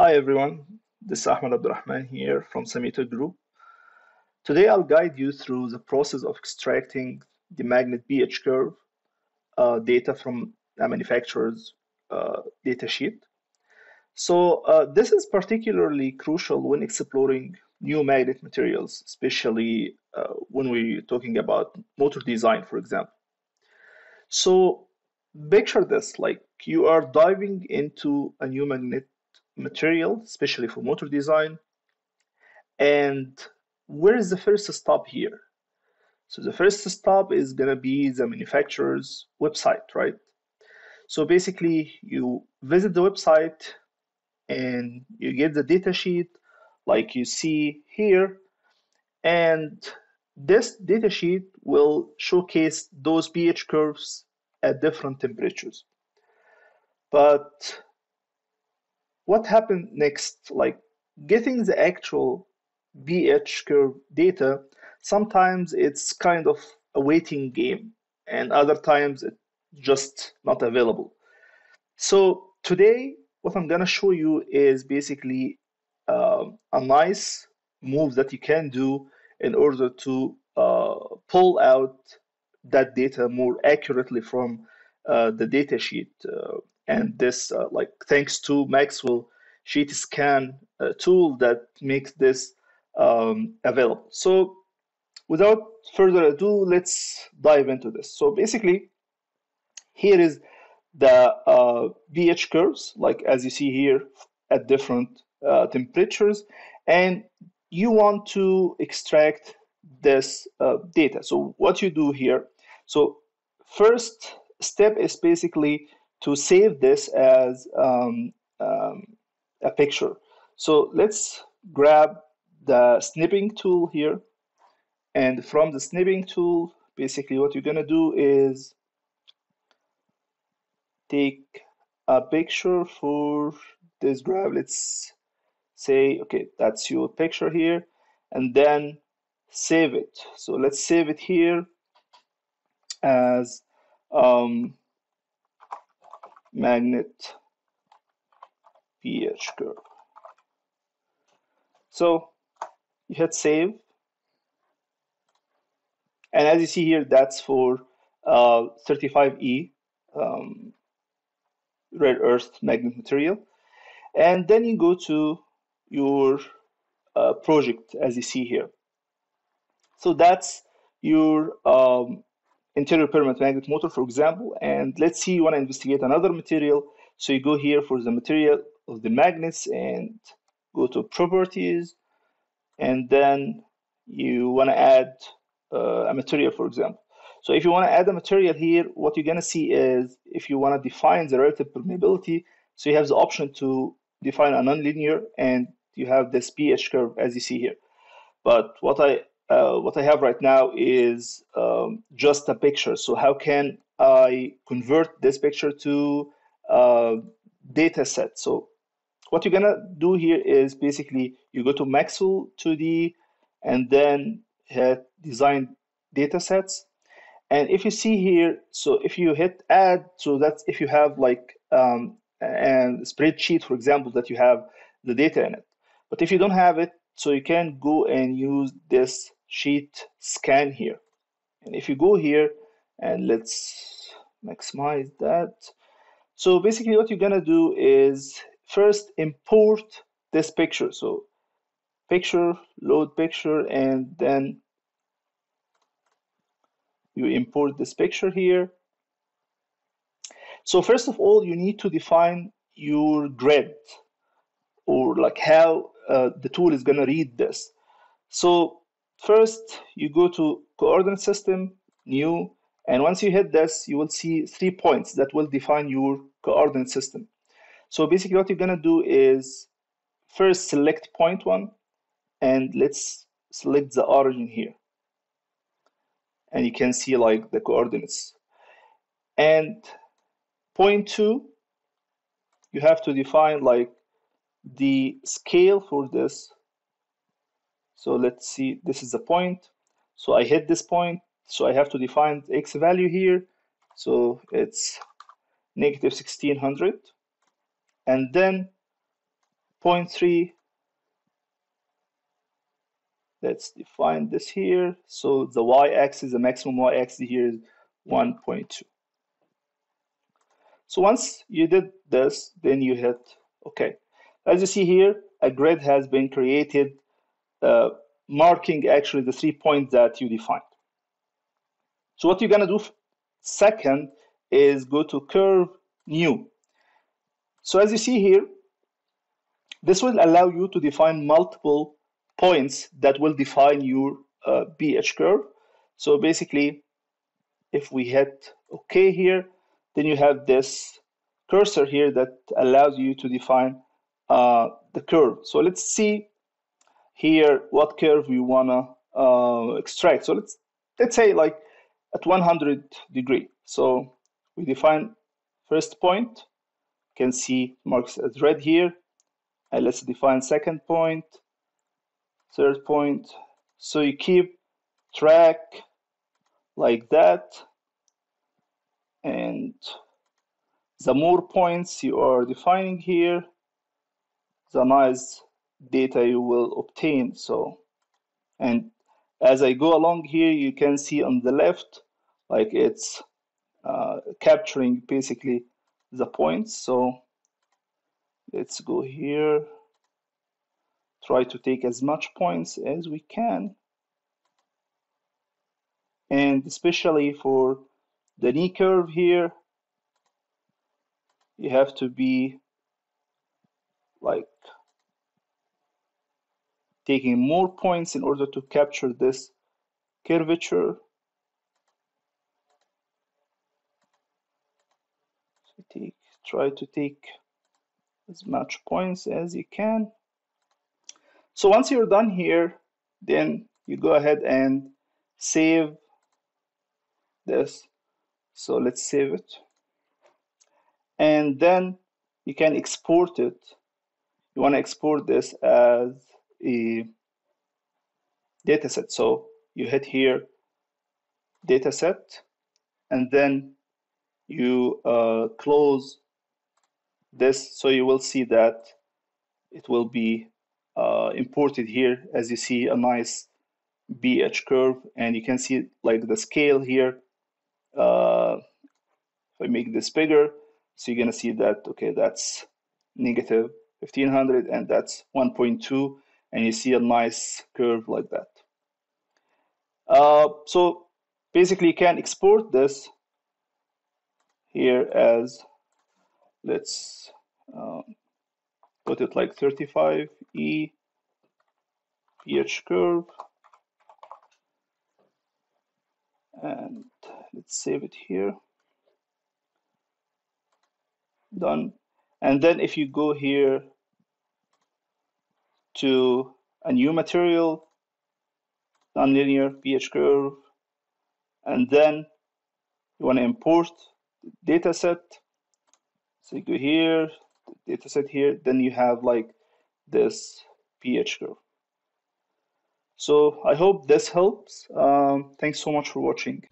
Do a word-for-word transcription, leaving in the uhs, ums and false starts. Hi everyone, this is Ahmed Abdurrahman here from SimuTech Group. Today I'll guide you through the process of extracting the magnet B H curve uh, data from a manufacturer's uh, data sheet. So uh, this is particularly crucial when exploring new magnet materials, especially uh, when we're talking about motor design, for example. So picture this, like you are diving into a new magnet material, especially for motor design. And where is the first stop here? So the first stop is going to be the manufacturer's website, right? So basically you visit the website and you get the data sheet like you see here. And this data sheet will showcase those B H curves at different temperatures. But what happened next, like getting the actual B H curve data, sometimes it's kind of a waiting game and other times it's just not available. So today, what I'm gonna show you is basically uh, a nice move that you can do in order to uh, pull out that data more accurately from uh, the data sheet. Uh, And this, uh, like, thanks to Maxwell SheetScan uh, tool that makes this um, available. So without further ado, let's dive into this. So basically, here is the uh, B H curves, like as you see here at different uh, temperatures, and you want to extract this uh, data. So what you do here, so first step is basically to save this as um, um, a picture. So let's grab the snipping tool here. And from the snipping tool, basically what you're gonna do is take a picture for this grab. Let's say, okay, that's your picture here, and then save it. So let's save it here as um, magnet B H curve. So you hit save, and as you see here, that's for uh, thirty-five E um, rare earth magnet material. And then you go to your uh, project, as you see here. So that's your um, interior permanent magnet motor, for example. And let's see, you want to investigate another material. So you go here for the material of the magnets and go to properties. And then you want to add uh, a material, for example. So if you want to add a material here, what you're going to see is if you want to define the relative permeability, so you have the option to define a nonlinear, and you have this B H curve as you see here. But what I Uh, what I have right now is um, just a picture. So how can I convert this picture to a data set? So what you're gonna do here is basically you go to Maxwell two D and then hit design data sets. And if you see here, so if you hit add, so that's if you have like um, a spreadsheet, for example, that you have the data in it. But if you don't have it, so you can go and use this sheet scan here. And if you go here and let's maximize that, so basically what you're gonna do is first import this picture. So picture, load picture, and then you import this picture here. So first of all, you need to define your grid, or like how uh, the tool is gonna read this. So first, you go to coordinate system, new, and once you hit this, you will see three points that will define your coordinate system. So basically what you're gonna do is first select point one, and let's select the origin here. And you can see like the coordinates. And point two, you have to define like the scale for this. So let's see, this is the point. So I hit this point. So I have to define the X value here. So it's negative sixteen hundred. And then zero point three. Let's define this here. So the y-axis, the maximum y-axis here is one point two. So once you did this, then you hit OK. As you see here, a grid has been created, uh, marking actually the three points that you defined. So what you're going to do second is go to Curve New. So as you see here, this will allow you to define multiple points that will define your uh, B H curve. So basically, if we hit OK here, then you have this cursor here that allows you to define uh, the curve. So let's see here what curve we wanna uh, extract. So let's let's say like at one hundred degree. So we define first point. You can see marks as red here, and let's define second point, third point. So you keep track like that, and the more points you are defining here, the nice data you will obtain. So, and as I go along here, you can see on the left, like it's uh, capturing basically the points. So let's go here, try to take as much points as we can. And especially for the knee curve here, you have to be like taking more points in order to capture this curvature. So take, try to take as much points as you can. So once you're done here, then you go ahead and save this. So let's save it. And then you can export it. You want to export this as a dataset. So you hit here, dataset, and then you uh, close this. So you will see that it will be uh, imported here. As you see, a nice B H curve, and you can see like the scale here. Uh, if I make this bigger, so you're gonna see that, okay, that's negative fifteen hundred and that's one point two, and you see a nice curve like that. Uh, so basically you can export this here as, let's um, put it like thirty-five E P H curve, and let's save it here. Done. And then if you go here to a new material, nonlinear P H curve, and then you want to import data set. So you go here, data set here, then you have like this P H curve. So I hope this helps. Um, thanks so much for watching.